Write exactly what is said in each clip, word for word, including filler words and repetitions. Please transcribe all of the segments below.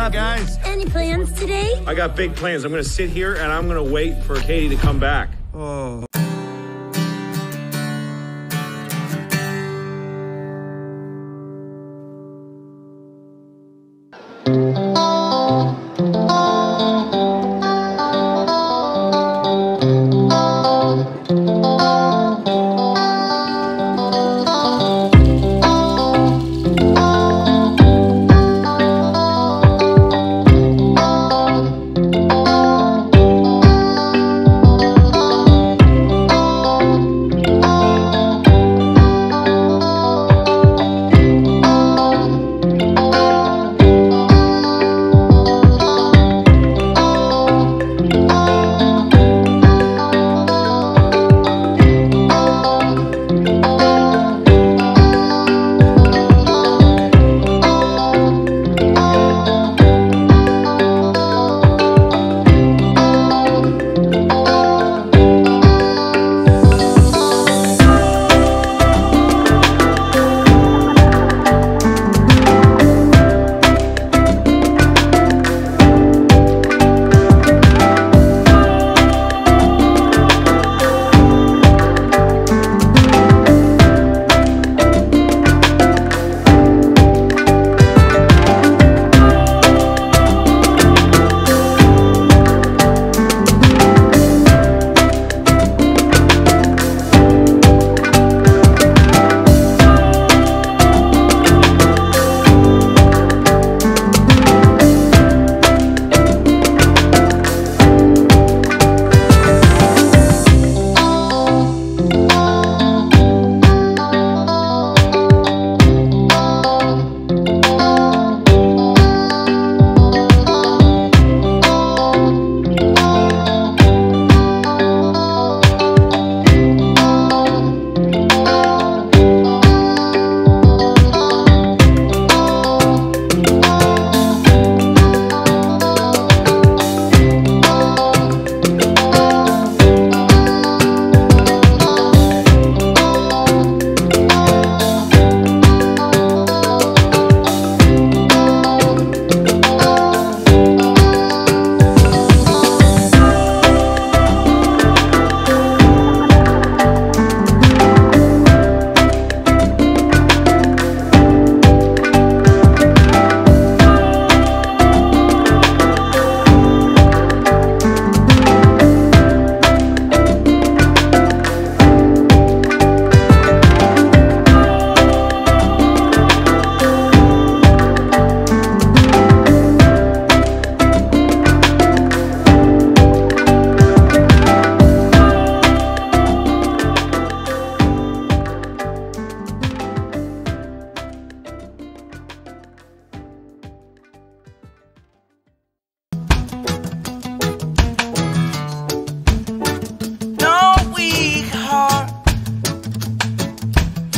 up, guys? Any plans today? I got big plans. I'm going to sit here and I'm going to wait for Katie to come back. Oh.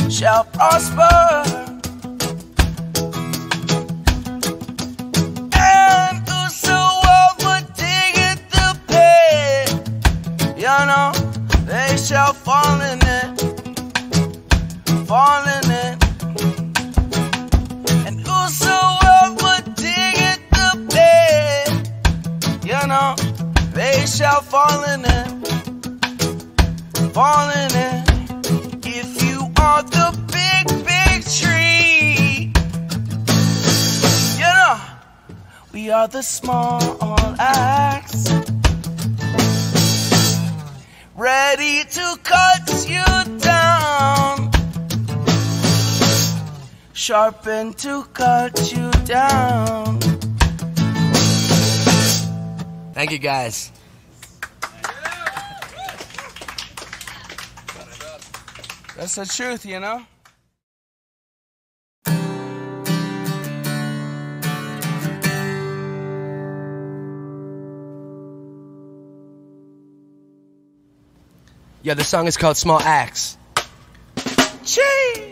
Shall prosper and whosoever diggeth the pit, you know, they shall fall in it, fall in it. And whosoever diggeth the pit, you know, they shall fall in it, fall in it. The big, big tree. You know, we are the small axe, ready to cut you down, sharpened to cut you down. Thank you, guys. That's the truth, you know? Yeah, the song is called Small Axe. Chee!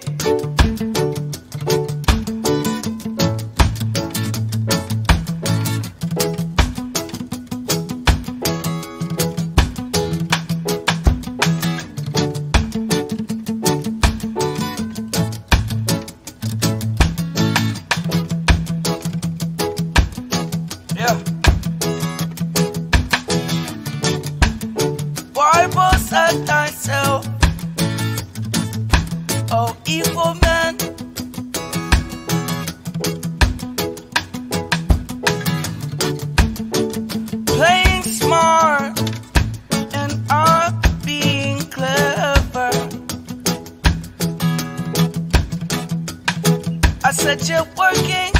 but you're working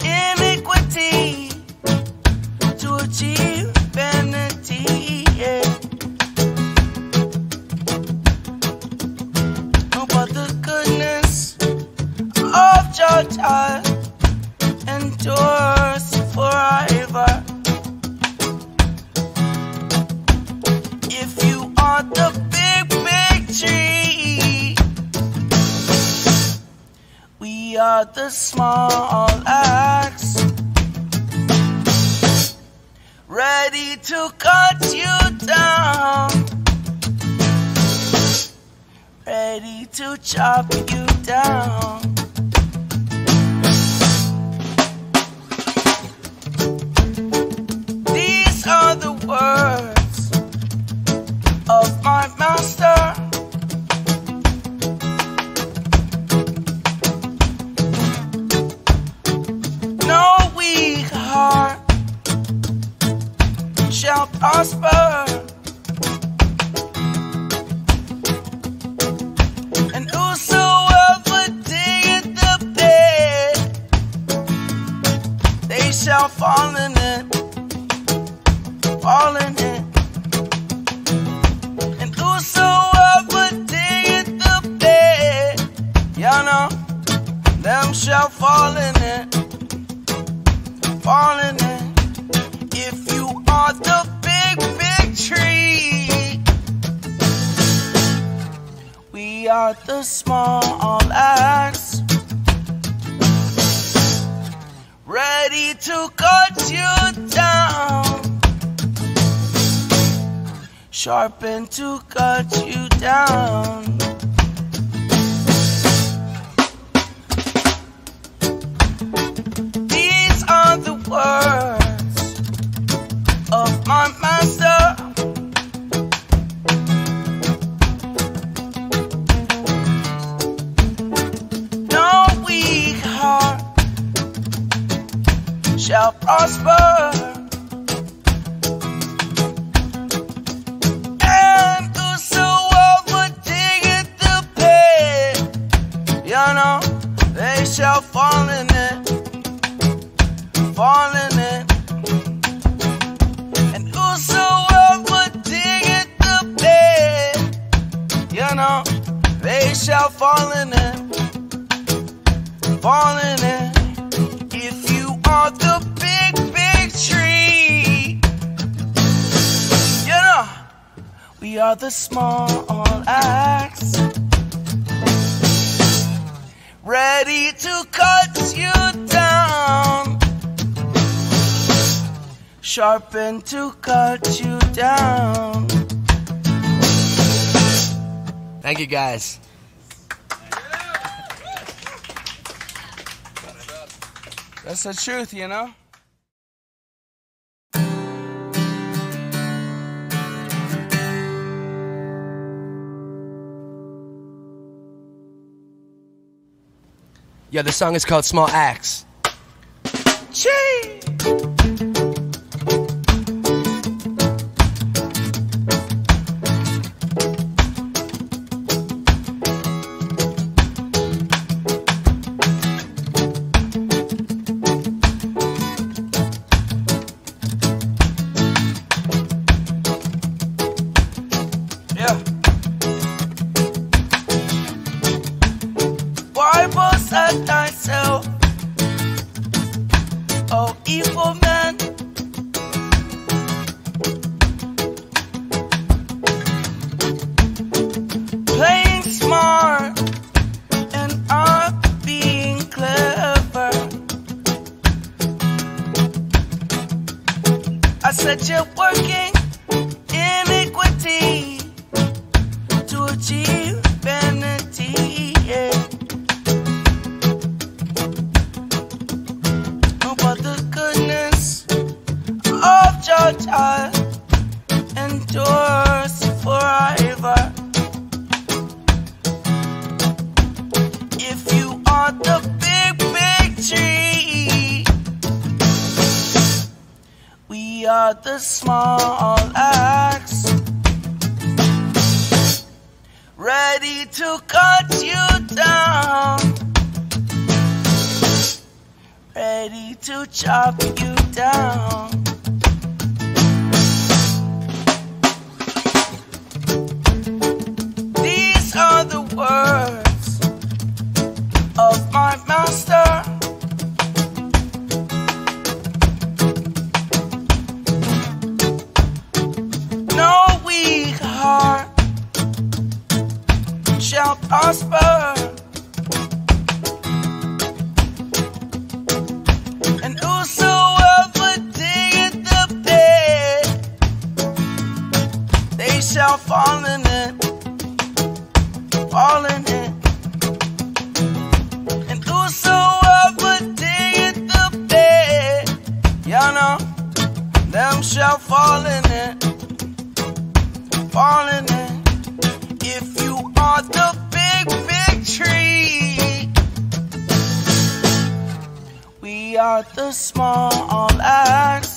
iniquity to achieve vanity. Yeah. Oh, but the goodness of your God endures forever. If you are the big, big tree, we are the small axe, ready to cut you down, ready to chop you down. These are the words of my master, no weak heart shall prosper, and whosoever diggeth the pit, they shall fall in it, fall in it. Them shall fall in it, fall in it. If you are the big, big tree, we are the small axe, ready to cut you down, sharpened to cut you down. Words of my master, no weak heart shall prosper, and whosoever diggeth the pit, you know, they shall fall in it, fall in it. And whosoever diggeth the pit, you know, they shall fall in it, fall in it. If you are the big, big tree, you know, we are the small axe, ready to cut you down, sharpened to cut you down. Thank you, guys. That's the truth, you know? Yeah, the song is called Small Axe. Chee! Ready to cut you down, ready to chop you down. These are the words of my master. No weak heart shall prosper. And whosoever diggeth the pit, they shall fall in it, fall in it. And whosoever diggeth the pit, you know, them shall fall in it, fall in it. If you are the big, big tree, we are the small axe.